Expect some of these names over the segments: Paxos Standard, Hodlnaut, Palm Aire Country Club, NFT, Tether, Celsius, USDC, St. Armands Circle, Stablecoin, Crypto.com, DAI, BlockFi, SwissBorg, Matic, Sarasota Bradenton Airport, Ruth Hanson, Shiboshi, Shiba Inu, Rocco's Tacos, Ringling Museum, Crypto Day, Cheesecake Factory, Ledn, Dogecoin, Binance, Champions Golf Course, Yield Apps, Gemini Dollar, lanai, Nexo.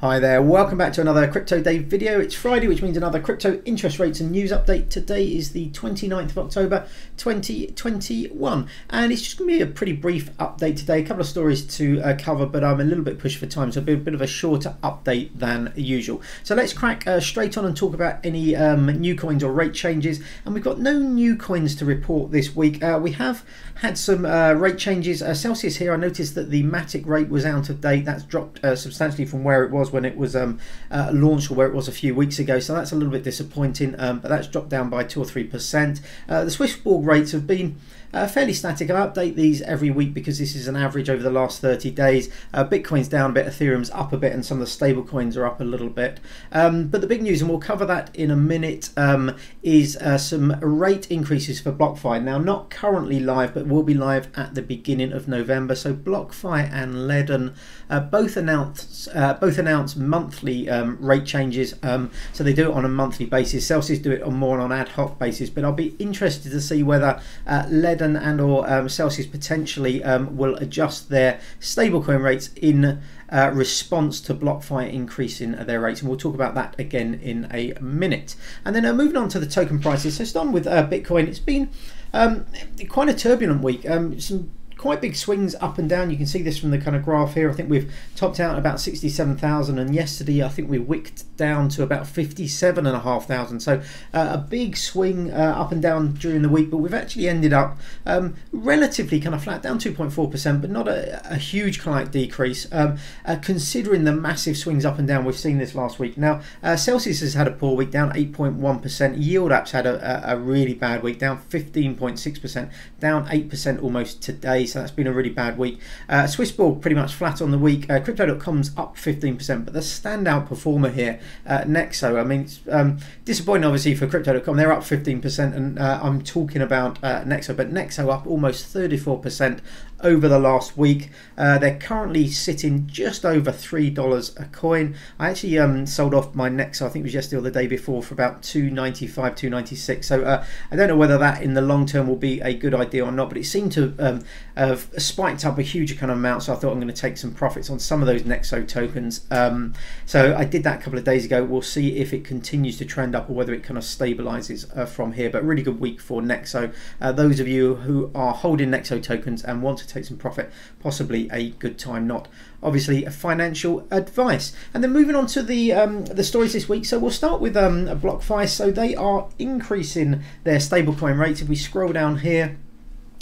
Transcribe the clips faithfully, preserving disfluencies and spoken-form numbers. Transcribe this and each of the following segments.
Hi there, welcome back to another Crypto Day video. It's Friday, which means another crypto interest rates and news update. Today is the twenty-ninth of October twenty twenty-one, and it's just going to be a pretty brief update today. A couple of stories to uh, cover, but I'm a little bit pushed for time, so it'll be a bit of a shorter update than usual. So let's crack uh, straight on and talk about any um, new coins or rate changes. And we've got no new coins to report this week. Uh, we have had some uh, rate changes. Uh, Celsius here, I noticed that the Matic rate was out of date. That's dropped uh, substantially from where it was when it was um, uh, launched, or where it was a few weeks ago, so that's a little bit disappointing, um, but that's dropped down by two or three percent. Uh, the SwissBorg rates have been uh, fairly static. I update these every week because this is an average over the last thirty days. Uh, Bitcoin's down a bit, Ethereum's up a bit, and some of the stable coins are up a little bit. Um, but the big news, and we'll cover that in a minute, um, is uh, some rate increases for BlockFi. Now, not currently live, but will be live at the beginning of November. So BlockFi and Ledn uh, both announced uh, both announced monthly um, rate changes, um, so they do it on a monthly basis. Celsius do it on more on an ad hoc basis, but I'll be interested to see whether uh, Ledn and or um, Celsius potentially um, will adjust their stablecoin rates in Uh, response to BlockFi increasing their rates, and we'll talk about that again in a minute. And then uh, moving on to the token prices. So starting with uh, Bitcoin, it's been um, quite a turbulent week. Um, some quite big swings up and down. You can see this from the kind of graph here. I think we've topped out about sixty-seven thousand, and yesterday I think we wicked down to about fifty-seven and a half thousand. So uh, a big swing uh, up and down during the week, but we've actually ended up um, relatively kind of flat, down two point four percent, but not a, a huge client decrease. Um, uh, considering the massive swings up and down we've seen this last week. Now uh, Celsius has had a poor week, down eight point one percent. Yield Apps had a, a, a really bad week, down fifteen point six percent, down eight percent almost today. So that's been a really bad week. Uh, SwissBorg pretty much flat on the week. Uh, Crypto dot com's up fifteen percent, but the standout performer here, uh, Nexo. I mean, it's, um, disappointing obviously for Crypto dot com. They're up fifteen percent, and uh, I'm talking about uh, Nexo, but Nexo up almost thirty-four percent over the last week. Uh, they're currently sitting just over three dollars a coin. I actually um, sold off my Nexo, I think it was yesterday or the day before, for about two ninety-five, two ninety-six. So uh, I don't know whether that in the long term will be a good idea or not, but it seemed to um, have spiked up a huge kind of amount, so I thought I'm going to take some profits on some of those Nexo tokens. Um, so I did that a couple of days ago. We'll see if it continues to trend up or whether it kind of stabilizes uh, from here, but really good week for Nexo. Uh, those of you who are holding Nexo tokens and want to take some profit, possibly a good time, not obviously a financial advice. And then moving on to the um, the stories this week. So we'll start with um, BlockFi. So they are increasing their stablecoin rates. If we scroll down here,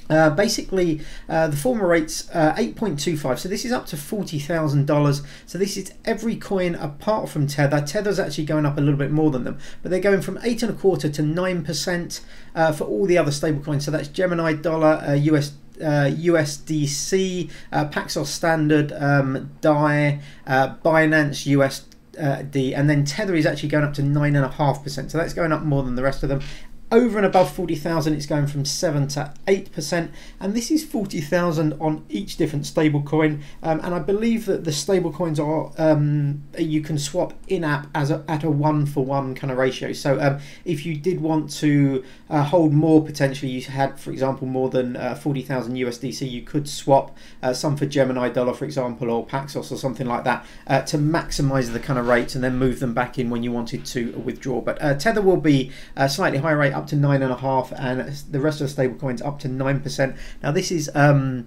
Uh, basically, uh, the former rate's uh, eight point two five, so this is up to forty thousand dollars. So this is every coin apart from Tether. Tether's actually going up a little bit more than them, but they're going from eight and a quarter to nine percent uh, for all the other stablecoins. So that's Gemini Dollar, uh, U S D C. Uh, U S D C, uh, Paxos Standard, um, D A I, uh, Binance U S D, and then Tether is actually going up to nine and a half percent. So that's going up more than the rest of them. Over and above forty thousand, it's going from seven to eight percent, and this is forty thousand on each different stable coin. Um, and I believe that the stable coins are um, you can swap in app as a, at a one for one kind of ratio. So um, if you did want to uh, hold more, potentially you had, for example, more than uh, forty thousand U S D C, you could swap uh, some for Gemini Dollar, for example, or Paxos or something like that uh, to maximize the kind of rates and then move them back in when you wanted to withdraw. But uh, Tether will be a slightly higher rate, up to nine and a half, and the rest of the stable coins up to nine percent. Now this is um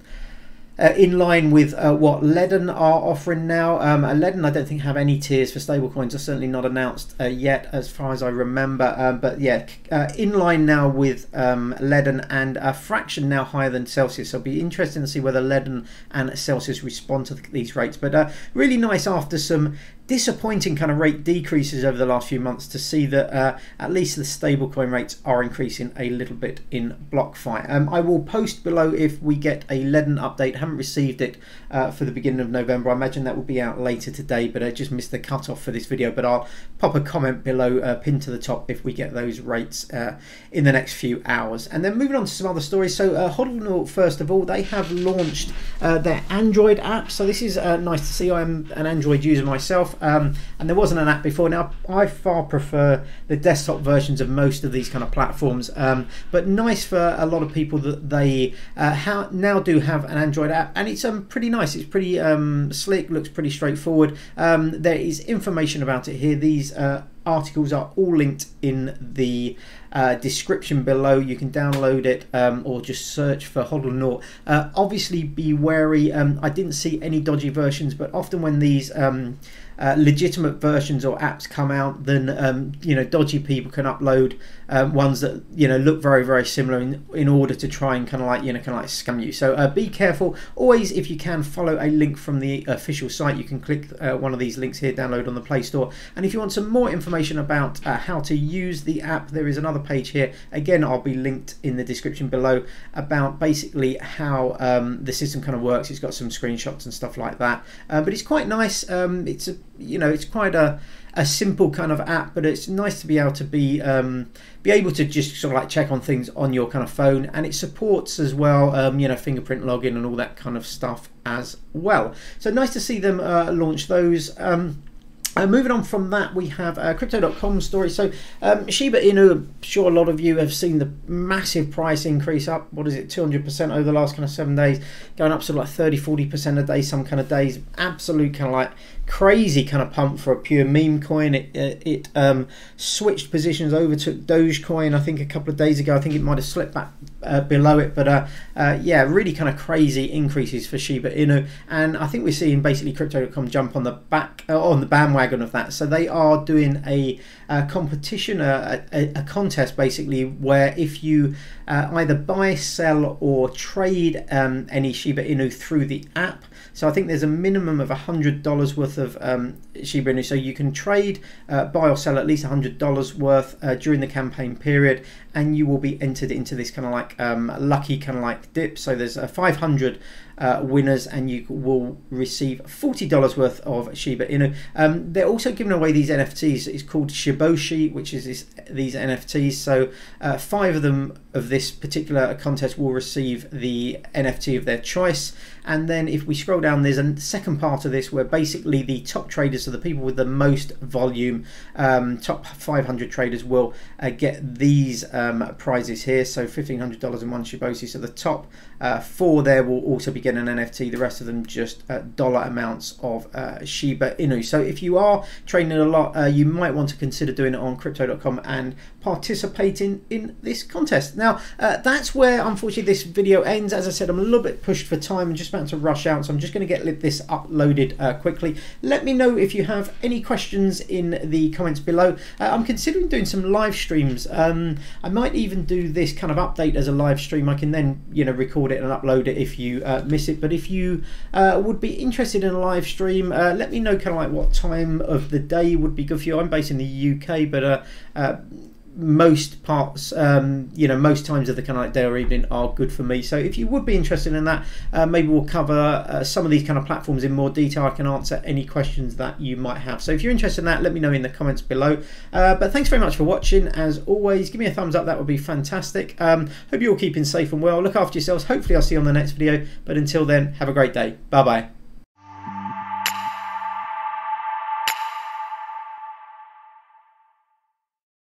Uh, in line with uh, what Ledn are offering now. Um, Ledn, I don't think, have any tiers for stablecoins, are certainly not announced uh, yet, as far as I remember. Um, but yeah, uh, in line now with um, Ledn, and a fraction now higher than Celsius. So it'll be interesting to see whether Ledn and Celsius respond to th these rates. But uh, really nice, after some disappointing kind of rate decreases over the last few months, to see that uh, at least the stablecoin rates are increasing a little bit in BlockFi. Um, I will post below if we get a Ledn update. Haven't received it uh, for the beginning of November. I imagine that will be out later today, but I just missed the cutoff for this video. But I'll pop a comment below, uh, pinned to the top, if we get those rates uh, in the next few hours. And then moving on to some other stories. So uh, Hodlnaut, first of all, they have launched uh, their Android app. So this is uh, nice to see. I'm an Android user myself. um, and there wasn't an app before. Now I far prefer the desktop versions of most of these kind of platforms, um, but nice for a lot of people that they uh, ha now do have an Android app, and it's um, pretty nice. It's pretty um, slick, looks pretty straightforward. Um, there is information about it here. These uh, articles are all linked in the uh, description below. You can download it um, or just search for Hodlnaut. Uh, obviously be wary, um, I didn't see any dodgy versions, but often when these um, uh, legitimate versions or apps come out, then um, you know, dodgy people can upload um, ones that, you know, look very very similar in, in order to try and kind of like, you know, kind of like scam you. So uh, be careful. Always, if you can, follow a link from the official site. You can click uh, one of these links here, download on the Play Store. And if you want some more information about uh, how to use the app, there is another page here. Again, I'll be linked in the description below about basically how um, the system kind of works. It's got some screenshots and stuff like that, uh, but it's quite nice. Um, it's a, you know, it's quite a a simple kind of app, but it's nice to be able to be um, be able to just sort of like check on things on your kind of phone, and it supports as well, um, you know, fingerprint login and all that kind of stuff as well. So nice to see them uh, launch those. Um, Uh, moving on from that, we have a Crypto dot com story. So um, Shiba Inu, I'm sure a lot of you have seen the massive price increase up, what is it, two hundred percent over the last kind of seven days, going up to like thirty, forty percent a day, some kind of days. Absolute kind of like crazy kind of pump for a pure meme coin. It, it, it um, switched positions, overtook Dogecoin, I think a couple of days ago. I think it might have slipped back uh, below it, but uh, uh, yeah, really kind of crazy increases for Shiba Inu. And I think we're seeing basically Crypto dot com jump on the back, uh, on the bandwagon of that. So they are doing a, a competition, a, a, a contest basically, where if you uh, either buy, sell or trade um, any Shiba Inu through the app. So I think there's a minimum of one hundred dollars worth of um, Shiba Inu. So you can trade, uh, buy or sell at least one hundred dollars worth uh, during the campaign period, and you will be entered into this kind of like um, lucky kind of like dip. So there's uh, five hundred uh, winners, and you will receive forty dollars worth of Shiba Inu. Um, they're also giving away these N F Ts. It's called Shiboshi, which is this, these N F Ts. So uh, five of them of this particular contest will receive the N F T of their choice. And then if we scroll down, there's a second part of this where basically the top traders, so the people with the most volume, um, top five hundred traders will uh, get these um, prizes here. So fifteen hundred dollars and one Shiboshi. So the top uh, four there will also be getting an N F T. The rest of them just uh, dollar amounts of uh, Shiba Inu. So if you are trading a lot, uh, you might want to consider doing it on Crypto dot com and participating in this contest. Now, uh, that's where, unfortunately, this video ends. As I said, I'm a little bit pushed for time and just about to rush out, so I'm just going to get this uploaded uh, quickly. Let me know if you have any questions in the comments below. uh, I'm considering doing some live streams. um, I might even do this kind of update as a live stream. I can then, you know, record it and upload it if you uh, miss it. But if you uh, would be interested in a live stream, uh, let me know kind of like what time of the day would be good for you. I'm based in the U K, but uh, uh, most parts, um, you know, most times of the kind of like day or evening are good for me. So if you would be interested in that, uh, maybe we'll cover uh, some of these kind of platforms in more detail. I can answer any questions that you might have. So if you're interested in that, let me know in the comments below. Uh, but thanks very much for watching. As always, give me a thumbs up. That would be fantastic. Um, hope you're all keeping safe and well. Look after yourselves. Hopefully I'll see you on the next video. But until then, have a great day. Bye-bye.